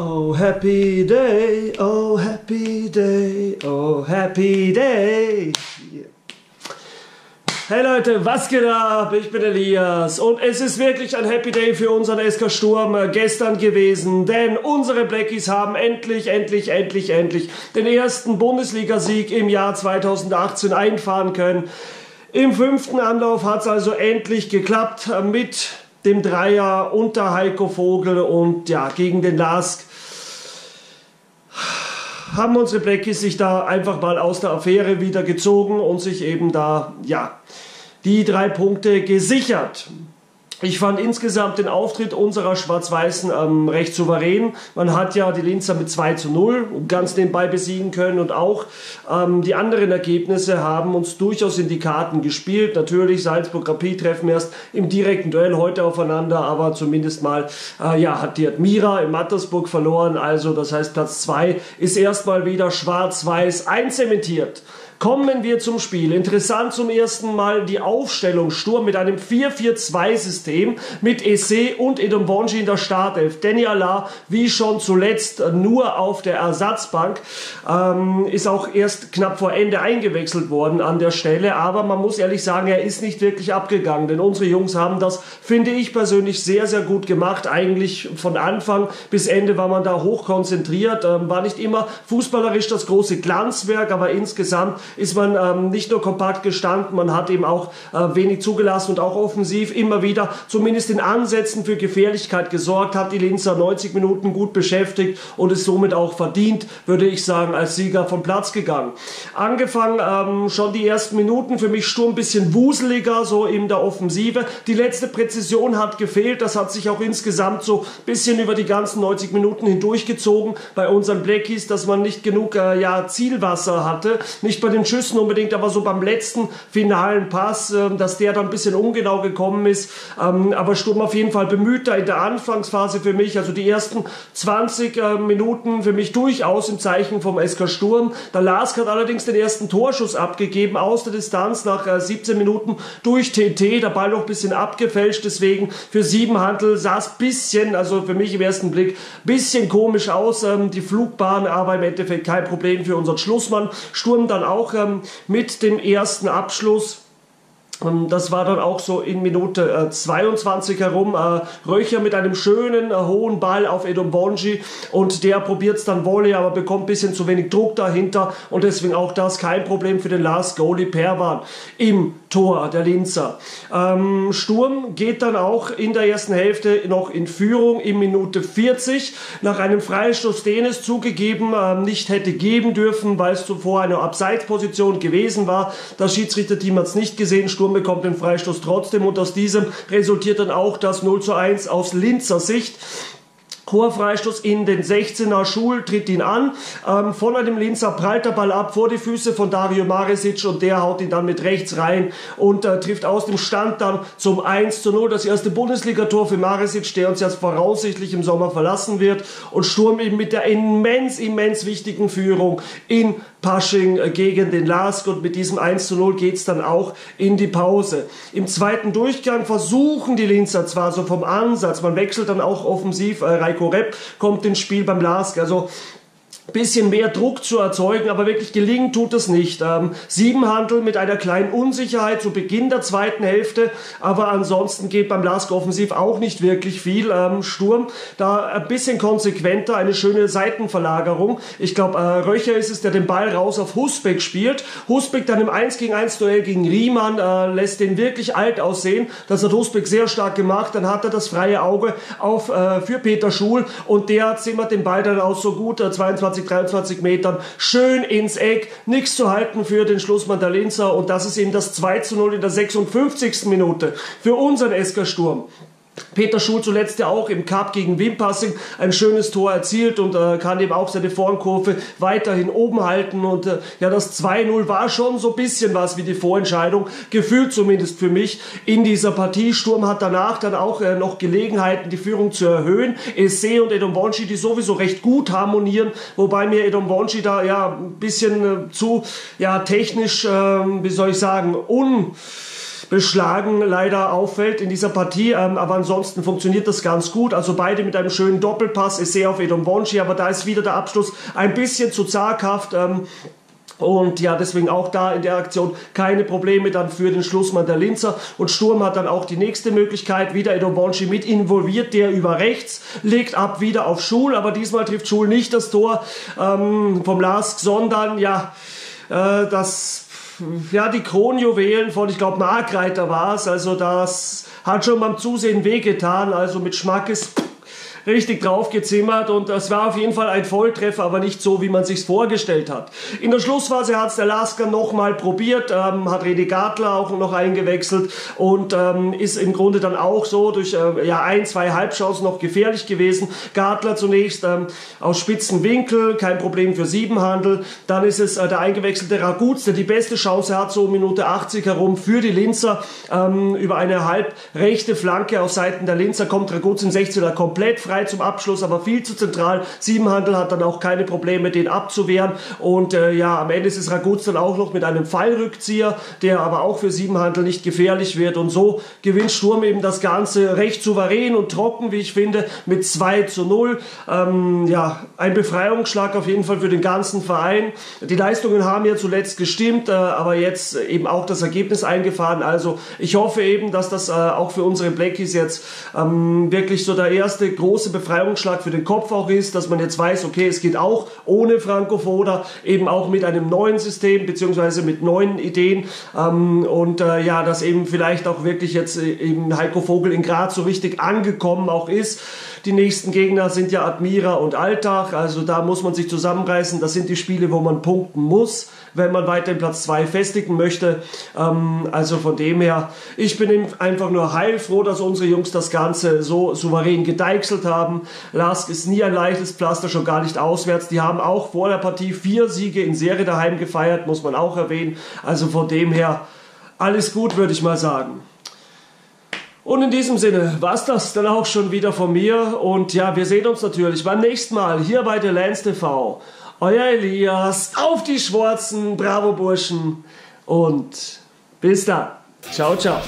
Oh happy day, oh happy day, oh happy day. Yeah. Hey Leute, was geht ab? Ich bin Elias und es ist wirklich ein Happy Day für unseren SK Sturm gestern gewesen, denn unsere Blackies haben endlich den ersten Bundesligasieg im Jahr 2018 einfahren können. Im 5. Anlauf hat es also endlich geklappt mit dem Dreier unter Heiko Vogel und ja, gegen den LASK haben unsere Blackies sich da einfach mal aus der Affäre wieder gezogen und sich eben da, ja, die 3 Punkte gesichert. Ich fand insgesamt den Auftritt unserer Schwarz-Weißen recht souverän. Man hat ja die Linzer mit 2:0 ganz nebenbei besiegen können und auch die anderen Ergebnisse haben uns durchaus in die Karten gespielt. Natürlich, Salzburg-Rapid treffen erst im direkten Duell heute aufeinander, aber zumindest mal ja, hat die Admira in Mattersburg verloren. Also das heißt, Platz 2 ist erstmal wieder schwarz-weiß einzementiert. Kommen wir zum Spiel. Interessant zum ersten Mal die Aufstellung Sturm mit einem 4-4-2-System mit Eze und Edom Bonsi in der Startelf. Danny Allah, wie schon zuletzt, nur auf der Ersatzbank, ist auch erst knapp vor Ende eingewechselt worden an der Stelle. Aber man muss ehrlich sagen, er ist nicht wirklich abgegangen, denn unsere Jungs haben das, finde ich persönlich, sehr, sehr gut gemacht. Eigentlich von Anfang bis Ende war man da hoch konzentriert, war nicht immer fußballerisch das große Glanzwerk, aber insgesamt ist man nicht nur kompakt gestanden, man hat eben auch wenig zugelassen und auch offensiv immer wieder zumindest in Ansätzen für Gefährlichkeit gesorgt, hat die Linzer 90 Minuten gut beschäftigt und ist somit auch verdient, würde ich sagen, als Sieger vom Platz gegangen. Angefangen schon die ersten Minuten, für mich Sturm ein bisschen wuseliger, so in der Offensive. Die letzte Präzision hat gefehlt, das hat sich auch insgesamt so ein bisschen über die ganzen 90 Minuten hindurchgezogen bei unseren Blackies, dass man nicht genug ja, Zielwasser hatte, nicht bei den Schüssen unbedingt, aber so beim letzten finalen Pass, dass der dann ein bisschen ungenau gekommen ist. Aber Sturm auf jeden Fall bemüht da in der Anfangsphase für mich, also die ersten 20 Minuten für mich durchaus im Zeichen vom SK Sturm. Der LASK hat allerdings den ersten Torschuss abgegeben aus der Distanz nach 17 Minuten durch TT, der Ball noch ein bisschen abgefälscht, deswegen für Siebenhandel sah es ein bisschen, also für mich im ersten Blick, ein bisschen komisch aus, die Flugbahn, aber im Endeffekt kein Problem für unseren Schlussmann. Sturm dann auch mit dem ersten Abschluss. Das war dann auch so in Minute 22 herum. Röcher mit einem schönen, hohen Ball auf Edom Bonsi und der probiert es dann Volley, aber bekommt ein bisschen zu wenig Druck dahinter und deswegen auch das kein Problem für den Last Goalie Perwan im Tor der Linzer. Sturm geht dann auch in der ersten Hälfte noch in Führung in Minute 40 nach einem Freistoß, den es zugegeben nicht hätte geben dürfen, weil es zuvor eine Abseitsposition gewesen war. Das Schiedsrichterteam hat es nicht gesehen. Sturm bekommt den Freistoß trotzdem und aus diesem resultiert dann auch das 0:1 aus Linzer Sicht. Hoher Freistoß in den 16er, Schul tritt ihn an, von einem Linzer prallt der Ball ab vor die Füße von Dario Maresic und der haut ihn dann mit rechts rein und trifft aus dem Stand dann zum 1:0. Das erste Bundesligator für Maresic, der uns jetzt voraussichtlich im Sommer verlassen wird, und Sturm eben mit der immens wichtigen Führung in Passing gegen den LASK und mit diesem 1:0 geht es dann auch in die Pause. Im zweiten Durchgang versuchen die Linzer zwar so vom Ansatz, man wechselt dann auch offensiv, Reiko Repp kommt ins Spiel beim LASK, also bisschen mehr Druck zu erzeugen, aber wirklich gelingen tut es nicht. Siebenhandel mit einer kleinen Unsicherheit zu Beginn der zweiten Hälfte, aber ansonsten geht beim LASK offensiv auch nicht wirklich viel. Sturm da ein bisschen konsequenter, eine schöne Seitenverlagerung. Ich glaube, Röcher ist es, der den Ball raus auf Husbeck spielt. Husbeck dann im 1-gegen-1 Duell gegen Riemann lässt den wirklich alt aussehen. Das hat Husbeck sehr stark gemacht. Dann hat er das freie Auge auf, für Peter Schul und der zimmert den Ball dann auch so gut, 23 Metern, schön ins Eck, nichts zu halten für den Schlussmann der Linzer und das ist eben das 2:0 in der 56. Minute für unseren SK Sturm. Peter Schul zuletzt ja auch im Cup gegen Wimpassing ein schönes Tor erzielt und kann eben auch seine Vorkurve weiterhin oben halten und ja, das 2:0 war schon so ein bisschen was wie die Vorentscheidung, gefühlt zumindest für mich in dieser Partie. Sturm hat danach dann auch noch Gelegenheiten, die Führung zu erhöhen. Eze und Edom Bonsi, die sowieso recht gut harmonieren, wobei mir Edom Bonsi da ja ein bisschen zu ja, technisch, wie soll ich sagen, beschlagen leider auffällt in dieser Partie. Aber ansonsten funktioniert das ganz gut. Also beide mit einem schönen Doppelpass. Ich sehe auf Edom Bonsi, aber da ist wieder der Abschluss ein bisschen zu zaghaft. Und ja, deswegen auch da in der Aktion keine Probleme dann für den Schlussmann der Linzer. Und Sturm hat dann auch die nächste Möglichkeit, wieder Edom Bonsi mit involviert, der über rechts legt ab, wieder auf Schul. Aber diesmal trifft Schul nicht das Tor vom LASK, sondern ja, die Kronjuwelen von, ich glaube, Margreiter war es. Also das hat schon beim Zusehen wehgetan, also mit Schmackes richtig draufgezimmert, und das war auf jeden Fall ein Volltreffer, aber nicht so, wie man sich's vorgestellt hat. In der Schlussphase hat's der LASK nochmal probiert, hat Redi Gartler auch noch eingewechselt und ist im Grunde dann auch so durch ein, zwei Halbchancen noch gefährlich gewesen. Gartler zunächst aus spitzen Winkel, kein Problem für Siebenhandel. Dann ist es der eingewechselte Raguz, der die beste Chance hat, so Minute 80 herum für die Linzer. Über eine halbrechte Flanke auf Seiten der Linzer kommt Raguz im 16er komplett frei zum Abschluss, aber viel zu zentral. Siebenhandel hat dann auch keine Probleme, den abzuwehren, und am Ende ist es Raguz dann auch noch mit einem Fallrückzieher, der aber auch für Siebenhandel nicht gefährlich wird, und so gewinnt Sturm eben das Ganze recht souverän und trocken, wie ich finde, mit 2:0. Ein Befreiungsschlag auf jeden Fall für den ganzen Verein. Die Leistungen haben ja zuletzt gestimmt, aber jetzt eben auch das Ergebnis eingefahren. Also ich hoffe eben, dass das auch für unsere Blackies jetzt wirklich so der erste große Befreiungsschlag für den Kopf auch ist, dass man jetzt weiß, okay, es geht auch ohne Franco Foda, eben auch mit einem neuen System, beziehungsweise mit neuen Ideen, dass eben vielleicht auch wirklich jetzt eben Heiko Vogel in Graz so richtig angekommen auch ist. Die nächsten Gegner sind ja Admira und Altach, also da muss man sich zusammenreißen, das sind die Spiele, wo man punkten muss, wenn man weiter in Platz 2 festigen möchte. Also von dem her, ich bin einfach nur heilfroh, dass unsere Jungs das Ganze so souverän gedeichselt haben. LASK ist nie ein leichtes Pflaster, schon gar nicht auswärts. Die haben auch vor der Partie 4 Siege in Serie daheim gefeiert, muss man auch erwähnen. Also von dem her, alles gut, würde ich mal sagen. Und in diesem Sinne war es das dann auch schon wieder von mir. Und ja, wir sehen uns natürlich beim nächsten Mal hier bei De Lance TV. Euer Elias, auf die Schwarzen, bravo Burschen, und bis dann. Ciao, ciao.